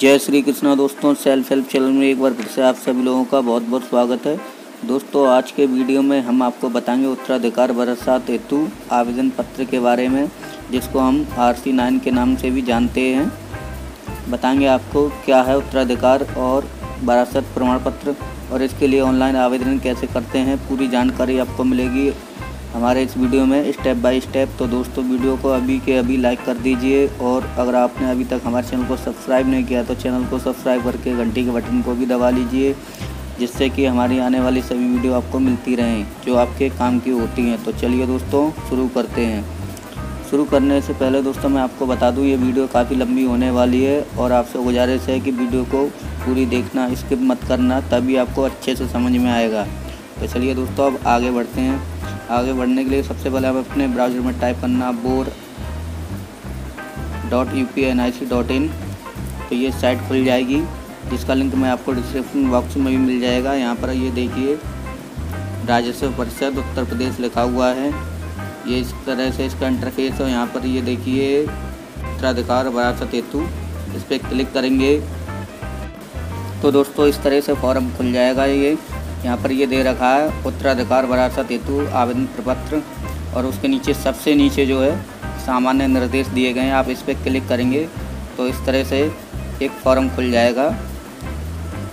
जय श्री कृष्णा दोस्तों, self help channel में एक बार फिर से आप सभी लोगों का बहुत बहुत स्वागत है। दोस्तों, आज के वीडियो में हम आपको बताएंगे उत्तराधिकार विरासत हेतु आवेदन पत्र के बारे में, जिसको हम आरसी 9 के नाम से भी जानते हैं। बताएंगे आपको क्या है उत्तराधिकार और विरासत प्रमाण पत्र और इसके लिए ऑनलाइन आवेदन कैसे करते हैं, पूरी जानकारी आपको मिलेगी हमारे इस वीडियो में स्टेप बाय स्टेप। तो दोस्तों, वीडियो को अभी के अभी लाइक कर दीजिए और अगर आपने अभी तक हमारे चैनल को सब्सक्राइब नहीं किया तो चैनल को सब्सक्राइब करके घंटी के बटन को भी दबा लीजिए, जिससे कि हमारी आने वाली सभी वीडियो आपको मिलती रहें जो आपके काम की होती हैं। तो चलिए दोस्तों, शुरू करते हैं। शुरू करने से पहले दोस्तों मैं आपको बता दूँ, ये वीडियो काफ़ी लंबी होने वाली है और आपसे गुजारिश है कि वीडियो को पूरी देखना, स्किप मत करना, तभी आपको अच्छे से समझ में आएगा। तो चलिए दोस्तों, अब आगे बढ़ते हैं। आगे बढ़ने के लिए सबसे पहले आप अपने ब्राउज़र में टाइप करना board.up.nic.in। तो ये साइट खुल जाएगी, जिसका लिंक मैं आपको डिस्क्रिप्शन बॉक्स में भी मिल जाएगा। यहाँ पर ये देखिए, राजस्व परिषद उत्तर प्रदेश लिखा हुआ है। ये इस तरह से इसका इंटरफेस है। यहाँ पर ये देखिए, उत्तराधिकार विरासत हेतु, इस पर क्लिक करेंगे तो दोस्तों इस तरह से फॉर्म खुल जाएगा। ये यहाँ पर ये दे रखा है उत्तराधिकार विरासत हेतु आवेदन प्रपत्र, और उसके नीचे सबसे नीचे जो है सामान्य निर्देश दिए गए हैं। आप इस पर क्लिक करेंगे तो इस तरह से एक फॉर्म खुल जाएगा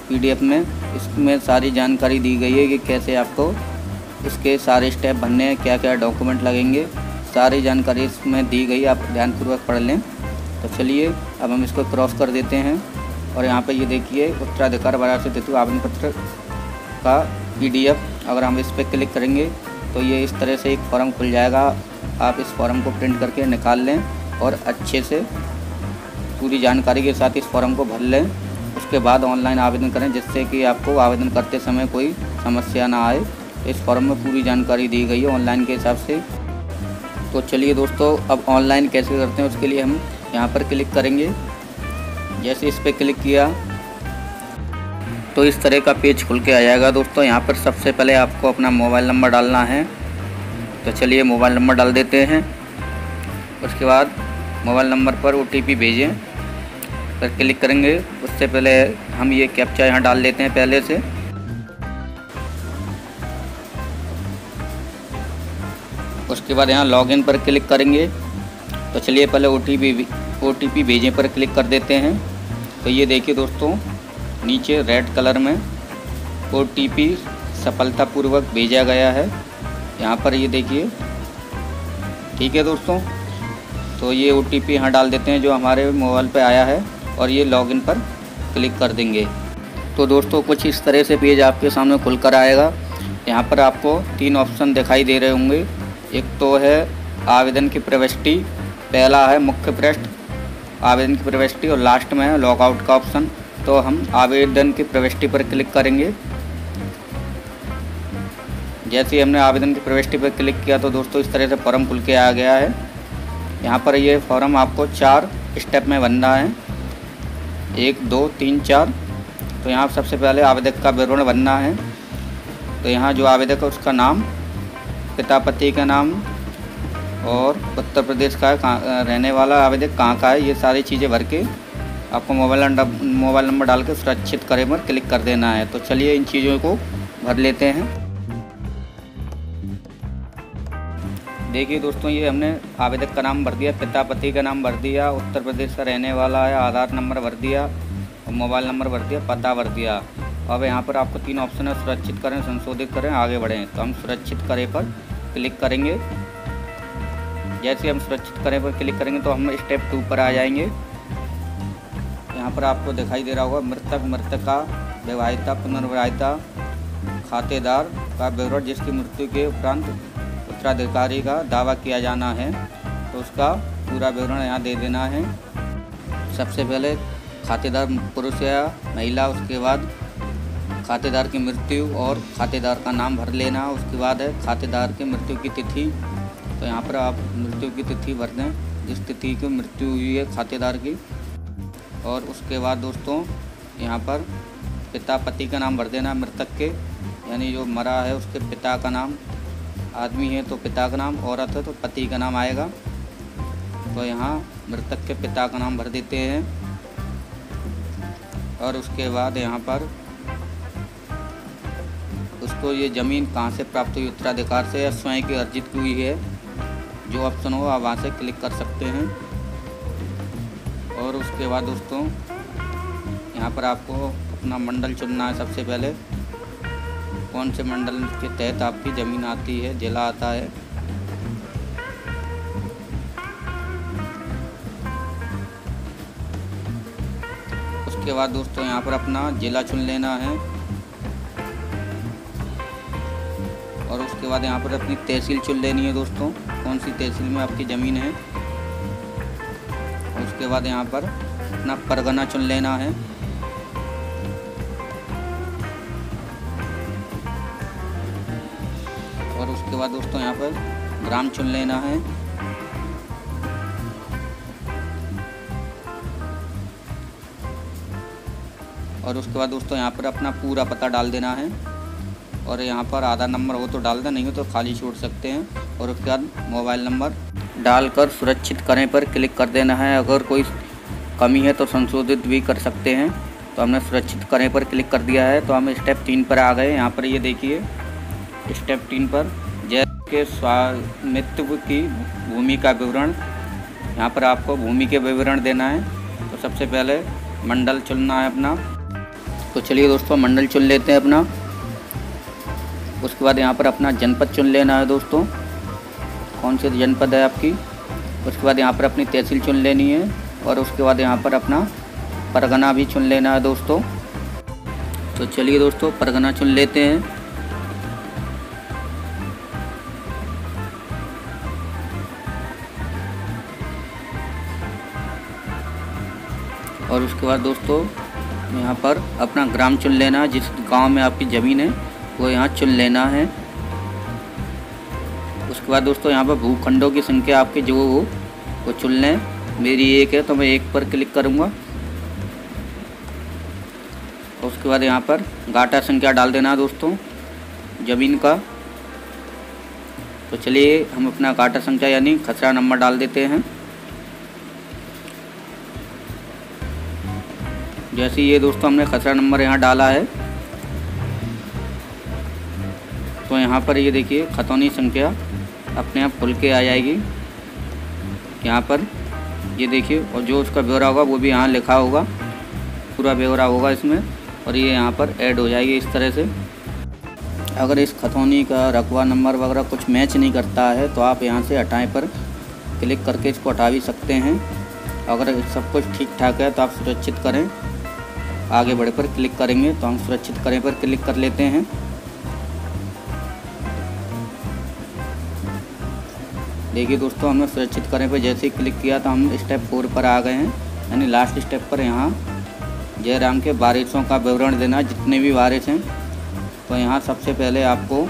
पीडीएफ में। इसमें सारी जानकारी दी गई है कि कैसे आपको इसके सारे स्टेप भरने हैं, क्या क्या डॉक्यूमेंट लगेंगे, सारी जानकारी इसमें दी गई, आप ध्यानपूर्वक पढ़ लें। तो चलिए अब हम इसको क्रॉस कर देते हैं और यहाँ पर ये देखिए उत्तराधिकार विरासत हेतु आवेदन पत्र का पीडीएफ। अगर हम इस पर क्लिक करेंगे तो ये इस तरह से एक फॉर्म खुल जाएगा। आप इस फॉर्म को प्रिंट करके निकाल लें और अच्छे से पूरी जानकारी के साथ इस फॉर्म को भर लें। उसके बाद ऑनलाइन आवेदन करें, जिससे कि आपको आवेदन करते समय कोई समस्या ना आए। इस फॉर्म में पूरी जानकारी दी गई है ऑनलाइन के हिसाब से। तो चलिए दोस्तों, अब ऑनलाइन कैसे करते हैं उसके लिए हम यहाँ पर क्लिक करेंगे। जैसे इस पर क्लिक किया तो इस तरह का पेज खुल के आ जाएगा। दोस्तों, यहाँ पर सबसे पहले आपको अपना मोबाइल नंबर डालना है। तो चलिए मोबाइल नंबर डाल देते हैं। उसके बाद मोबाइल नंबर पर ओटीपी भेजें पर क्लिक करेंगे। उससे पहले हम ये कैप्चा यहाँ डाल देते हैं पहले से। उसके बाद यहाँ लॉगिन पर क्लिक करेंगे। तो चलिए पहले ओटीपी भेजें पर क्लिक कर देते हैं। तो ये देखिए दोस्तों, नीचे रेड कलर में ओटीपी सफलतापूर्वक भेजा गया है। यहाँ पर ये देखिए, ठीक है दोस्तों। तो ये ओटीपी यहाँ डाल देते हैं जो हमारे मोबाइल पे आया है, और ये लॉगिन पर क्लिक कर देंगे। तो दोस्तों, कुछ इस तरह से पेज आपके सामने खुल कर आएगा। यहाँ पर आपको तीन ऑप्शन दिखाई दे रहे होंगे। एक तो है आवेदन की प्रविष्टि, पहला है मुख्य पृष्ठ आवेदन की प्रविष्टि, और लास्ट में है लॉगआउट का ऑप्शन। तो हम आवेदन की प्रविष्टि पर क्लिक करेंगे। जैसे ही हमने आवेदन की प्रविष्टि पर क्लिक किया तो दोस्तों इस तरह से फॉर्म खुल के आ गया है। यहाँ पर ये फॉर्म आपको 4 स्टेप में भरना है, 1 2 3 4। तो यहाँ सबसे पहले आवेदक का विवरण भरना है। तो यहाँ जो आवेदक है उसका नाम, पिता पति का नाम, और उत्तर प्रदेश का रहने वाला आवेदक कहाँ का है, ये सारी चीज़ें भर के आपको मोबाइल नंबर डाल के सुरक्षित करें पर क्लिक कर देना है। तो चलिए इन चीज़ों को भर लेते हैं। देखिए दोस्तों, ये हमने आवेदक का नाम भर दिया, पिता पति का नाम भर दिया, उत्तर प्रदेश का रहने वाला है, आधार नंबर भर दिया, और मोबाइल नंबर भर दिया, पता भर दिया। अब यहाँ पर आपको 3 ऑप्शन है, सुरक्षित करें, संशोधित करें, आगे बढ़ें। तो हम सुरक्षित करें पर क्लिक करेंगे। जैसे हम सुरक्षित करें पर क्लिक करेंगे तो हम स्टेप 2 पर आ जाएंगे। यहाँ पर आपको दिखाई दे रहा होगा मृतक, मृतका, विवाहिता, पुनर्विवाहिता, खातेदार का विवरण जिसकी मृत्यु के उपरांत उत्तराधिकारी का दावा किया जाना है, तो उसका पूरा विवरण यहाँ दे देना है। सबसे पहले खातेदार पुरुष या महिला, उसके बाद खातेदार की मृत्यु और खातेदार का नाम भर लेना। उसके बाद है खातेदार की मृत्यु की तिथि। तो यहाँ पर आप मृत्यु की तिथि भर दें, जिस तिथि की मृत्यु हुई है खातेदार की। और उसके बाद दोस्तों यहाँ पर पिता पति का नाम भर देना, मृतक के यानी जो मरा है उसके पिता का नाम, आदमी है तो पिता का नाम, औरत है तो पति का नाम आएगा। तो यहाँ मृतक के पिता का नाम भर देते हैं। और उसके बाद यहाँ पर उसको ये ज़मीन कहाँ से प्राप्त हुई, उत्तराधिकार से या स्वयं की अर्जित की हुई है, जो ऑप्शन हो आप वहाँ से क्लिक कर सकते हैं। और उसके बाद दोस्तों यहाँ पर आपको अपना मंडल चुनना है। सबसे पहले कौन से मंडल के तहत आपकी ज़मीन आती है, जिला आता है। उसके बाद दोस्तों यहाँ पर अपना जिला चुन लेना है और उसके बाद यहाँ पर अपनी तहसील चुन लेनी है दोस्तों, कौन सी तहसील में आपकी ज़मीन है। उसके बाद यहाँ पर अपना परगना चुन लेना है। और उसके बाद दोस्तों यहाँ पर ग्राम चुन लेना है। और उसके बाद दोस्तों यहाँ पर अपना पूरा पता डाल देना है और यहाँ पर आधार नंबर हो तो डाल दें, नहीं हो तो खाली छोड़ सकते हैं। और उसके बाद मोबाइल नंबर डालकर सुरक्षित करें पर क्लिक कर देना है। अगर कोई कमी है तो संशोधित भी कर सकते हैं। तो हमने सुरक्षित करें पर क्लिक कर दिया है। तो हम स्टेप 3 पर आ गए। यहाँ पर ये देखिए स्टेप 3 पर जैसे के स्वामित्व की भूमि का विवरण, यहाँ पर आपको भूमि के विवरण देना है। तो सबसे पहले मंडल चुनना है अपना। तो चलिए दोस्तों मंडल चुन लेते हैं अपना। उसके बाद यहाँ पर अपना जनपद चुन लेना है दोस्तों, कौन सी जनपद है आपकी। उसके बाद यहाँ पर अपनी तहसील चुन लेनी है और उसके बाद यहाँ पर अपना परगना भी चुन लेना है दोस्तों। तो चलिए दोस्तों परगना चुन लेते हैं। और उसके बाद दोस्तों यहाँ पर अपना ग्राम चुन लेना है, जिस गांव में आपकी ज़मीन है वो यहाँ चुन लेना है। उसके बाद दोस्तों यहाँ पर भूखंडों की संख्या आपके जो हो वो चुन लें। मेरी 1 है तो मैं 1 पर क्लिक करूँगा। उसके बाद यहाँ पर घाटा संख्या डाल देना है दोस्तों ज़मीन का। तो चलिए हम अपना घाटा संख्या यानी खसरा नंबर डाल देते हैं। जैसे ये दोस्तों हमने खसरा नंबर यहाँ डाला है तो यहाँ पर ये देखिए खतौनी संख्या अपने आप खुल के आ जाएगी यहाँ पर, ये देखिए। और जो उसका ब्यौरा होगा वो भी यहाँ लिखा होगा, पूरा ब्यौरा होगा इसमें और ये यहाँ पर ऐड हो जाएगी इस तरह से। अगर इस खतौनी का रकबा नंबर वगैरह कुछ मैच नहीं करता है तो आप यहाँ से हटाएं पर क्लिक करके इसको हटा भी सकते हैं। अगर सब कुछ ठीक ठाक है तो आप सुरक्षित करें आगे बढ़े पर क्लिक करेंगे। तो हम सुरक्षित करें पर क्लिक कर लेते हैं। देखिए दोस्तों हमने सुरक्षित करें पर जैसे ही क्लिक किया तो हम स्टेप 4 पर आ गए हैं, यानी लास्ट स्टेप पर। यहाँ जयराम के बारिशों का विवरण देना, जितने भी बारिश हैं। तो यहाँ सबसे पहले आपको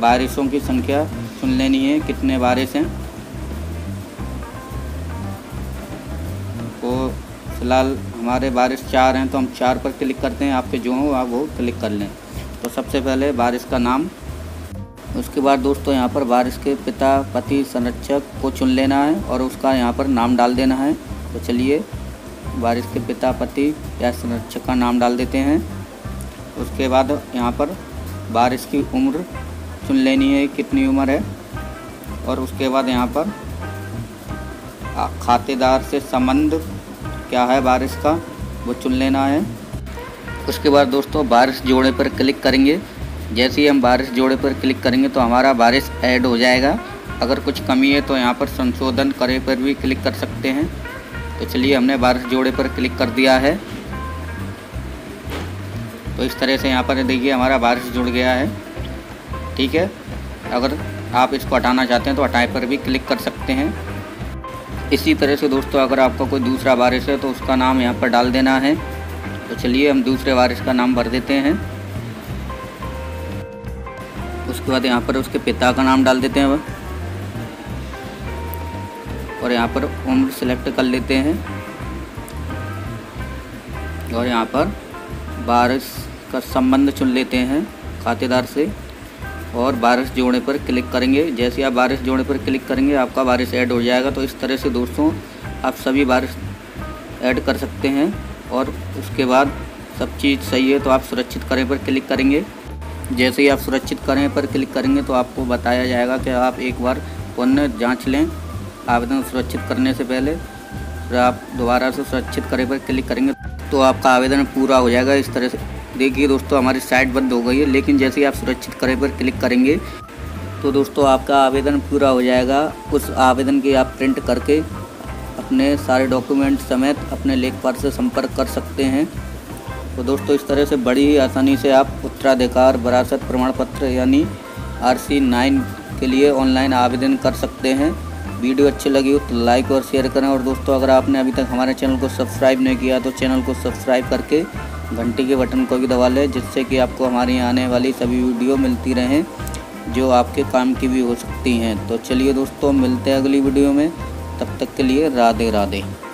बारिशों की संख्या सुन लेनी है, कितने बारिश हैं। तो फिलहाल हमारे बारिश 4 हैं तो हम 4 पर क्लिक करते हैं। आपके जो हो आप वो क्लिक कर लें। तो सबसे पहले बारिश का नाम। उसके बाद दोस्तों यहाँ पर बारिश के पिता पति संरक्षक को चुन लेना है और उसका यहाँ पर नाम डाल देना है। तो चलिए बारिश के पिता पति या संरक्षक का नाम डाल देते हैं। उसके बाद यहाँ पर बारिश की उम्र चुन लेनी है, कितनी उम्र है। और उसके बाद यहाँ पर खातेदार से संबंध क्या है बारिश का, वो चुन लेना है। उसके बाद दोस्तों बारिश जोड़े पर क्लिक करेंगे। जैसे ही हम बारिश जोड़े पर क्लिक करेंगे तो हमारा बारिश ऐड हो जाएगा। अगर कुछ कमी है तो यहाँ पर संशोधन करे पर भी क्लिक कर सकते हैं। तो चलिए हमने बारिश जोड़े पर क्लिक कर दिया है। तो इस तरह से यहाँ पर देखिए हमारा बारिश जुड़ गया है, ठीक है। अगर आप इसको हटाना चाहते हैं तो हटाए पर भी क्लिक कर सकते हैं। इसी तरह से दोस्तों अगर आपका कोई दूसरा बारिश है तो उसका नाम यहाँ पर डाल देना है। तो चलिए हम दूसरे बारिश का नाम भर देते हैं। उसके बाद यहाँ पर उसके पिता का नाम डाल देते हैं और यहाँ पर उम्र सेलेक्ट कर लेते हैं और यहाँ पर बारिश का संबंध चुन लेते हैं खातेदार से और बारिश जोड़े पर क्लिक करेंगे। जैसे आप बारिश जोड़े पर क्लिक करेंगे आपका बारिश ऐड हो जाएगा। तो इस तरह से दोस्तों आप सभी बारिश ऐड कर सकते हैं। और उसके बाद सब चीज़ सही है तो आप सुरक्षित करें पर क्लिक करेंगे। जैसे ही आप सुरक्षित करें पर क्लिक करेंगे तो आपको बताया जाएगा कि आप एक बार पुनः जांच लें आवेदन सुरक्षित करने से पहले। फिर आप दोबारा से सुरक्षित करें पर क्लिक करेंगे तो आपका आवेदन पूरा हो जाएगा। इस तरह से देखिए दोस्तों हमारी साइट बंद हो गई है, लेकिन जैसे ही आप सुरक्षित करें पर क्लिक करेंगे तो दोस्तों आपका आवेदन पूरा हो जाएगा। उस आवेदन की आप प्रिंट करके अपने सारे डॉक्यूमेंट समेत अपने लेखपाल से संपर्क कर सकते हैं। तो दोस्तों इस तरह से बड़ी ही आसानी से आप उत्तराधिकार विरासत प्रमाण पत्र यानी आरसी 9 के लिए ऑनलाइन आवेदन कर सकते हैं। वीडियो अच्छी लगी हो तो लाइक और शेयर करें। और दोस्तों अगर आपने अभी तक हमारे चैनल को सब्सक्राइब नहीं किया तो चैनल को सब्सक्राइब करके घंटी के बटन को भी दबा लें, जिससे कि आपको हमारी आने वाली सभी वीडियो मिलती रहें जो आपके काम की भी हो सकती हैं। तो चलिए दोस्तों मिलते हैं अगली वीडियो में, तब तक के लिए राधे राधे।